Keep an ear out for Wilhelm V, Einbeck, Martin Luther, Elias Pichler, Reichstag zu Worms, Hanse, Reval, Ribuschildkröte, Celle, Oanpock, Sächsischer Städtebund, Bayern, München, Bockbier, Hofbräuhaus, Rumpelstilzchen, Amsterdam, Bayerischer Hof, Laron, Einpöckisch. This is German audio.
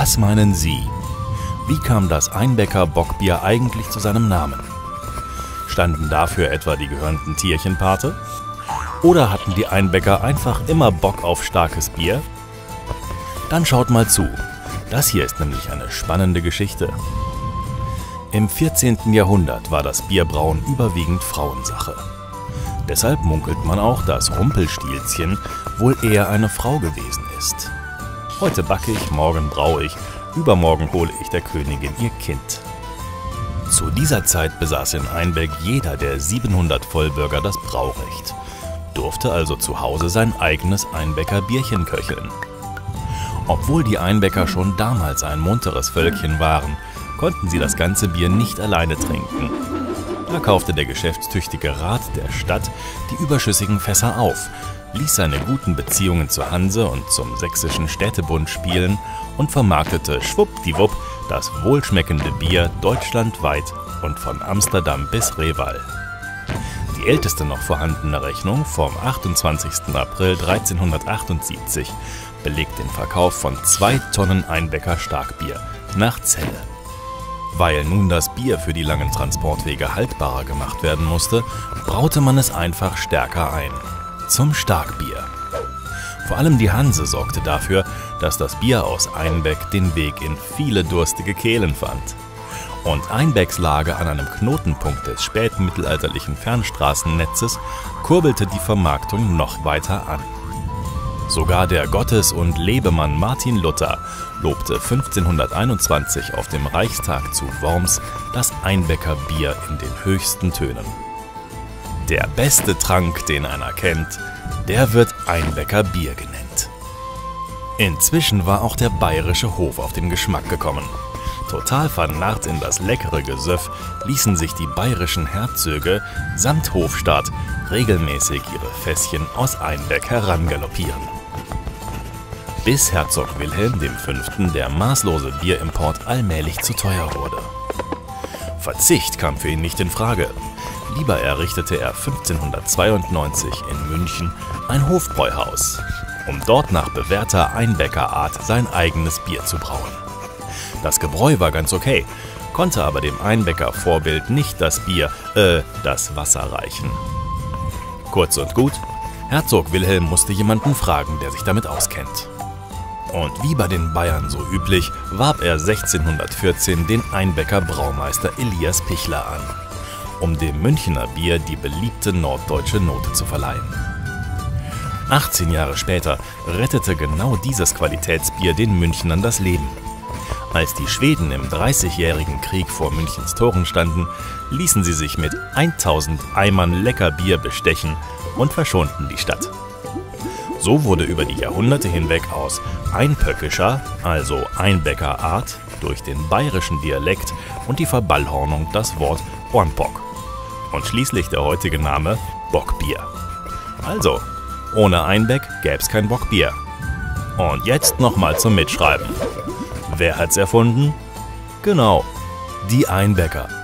Was meinen Sie? Wie kam das Einbecker Bockbier eigentlich zu seinem Namen? Standen dafür etwa die gehörnten Tierchen Pate? Oder hatten die Einbecker einfach immer Bock auf starkes Bier? Dann schaut mal zu. Das hier ist nämlich eine spannende Geschichte. Im 14. Jahrhundert war das Bierbrauen überwiegend Frauensache. Deshalb munkelt man auch, dass Rumpelstilzchen wohl eher eine Frau gewesen ist. Heute backe ich, morgen braue ich, übermorgen hole ich der Königin ihr Kind. Zu dieser Zeit besaß in Einbeck jeder der 700 Vollbürger das Braurecht, durfte also zu Hause sein eigenes Einbecker Bierchen köcheln. Obwohl die Einbecker schon damals ein munteres Völkchen waren, konnten sie das ganze Bier nicht alleine trinken. Da kaufte der geschäftstüchtige Rat der Stadt die überschüssigen Fässer auf, ließ seine guten Beziehungen zur Hanse und zum Sächsischen Städtebund spielen und vermarktete schwuppdiwupp das wohlschmeckende Bier deutschlandweit und von Amsterdam bis Reval. Die älteste noch vorhandene Rechnung vom 28. April 1378 belegt den Verkauf von 2 Tonnen Einbecker Starkbier nach Celle. Weil nun das Bier für die langen Transportwege haltbarer gemacht werden musste, braute man es einfach stärker ein. Zum Starkbier. Vor allem die Hanse sorgte dafür, dass das Bier aus Einbeck den Weg in viele durstige Kehlen fand. Und Einbecks Lage an einem Knotenpunkt des spätmittelalterlichen Fernstraßennetzes kurbelte die Vermarktung noch weiter an. Sogar der Gottes- und Lebemann Martin Luther lobte 1521 auf dem Reichstag zu Worms das Einbecker Bier in den höchsten Tönen. Der beste Trank, den einer kennt, der wird Einbecker Bier genannt. Inzwischen war auch der Bayerische Hof auf den Geschmack gekommen. Total vernarrt in das leckere Gesöff ließen sich die bayerischen Herzöge samt Hofstaat regelmäßig ihre Fässchen aus Einbeck herangaloppieren. Bis Herzog Wilhelm V. der maßlose Bierimport allmählich zu teuer wurde. Verzicht kam für ihn nicht in Frage. Lieber errichtete er 1592 in München ein Hofbräuhaus, um dort nach bewährter Einbecker Art sein eigenes Bier zu brauen. Das Gebräu war ganz okay, konnte aber dem Einbecker Vorbild nicht das Bier, das Wasser reichen. Kurz und gut, Herzog Wilhelm musste jemanden fragen, der sich damit auskennt. Und wie bei den Bayern so üblich, warb er 1614 den Einbecker Braumeister Elias Pichler an, um dem Münchner Bier die beliebte norddeutsche Note zu verleihen. 18 Jahre später rettete genau dieses Qualitätsbier den Münchnern das Leben. Als die Schweden im Dreißigjährigen Krieg vor Münchens Toren standen, ließen sie sich mit 1000 Eimern lecker Bier bestechen und verschonten die Stadt. So wurde über die Jahrhunderte hinweg aus einpöckischer, also Einbecker Art, durch den bayerischen Dialekt und die Verballhornung das Wort Oanpock und schließlich der heutige Name Bockbier. Also, ohne Einbeck gäb's kein Bockbier. Und jetzt nochmal zum Mitschreiben. Wer hat's erfunden? Genau, die Einbecker.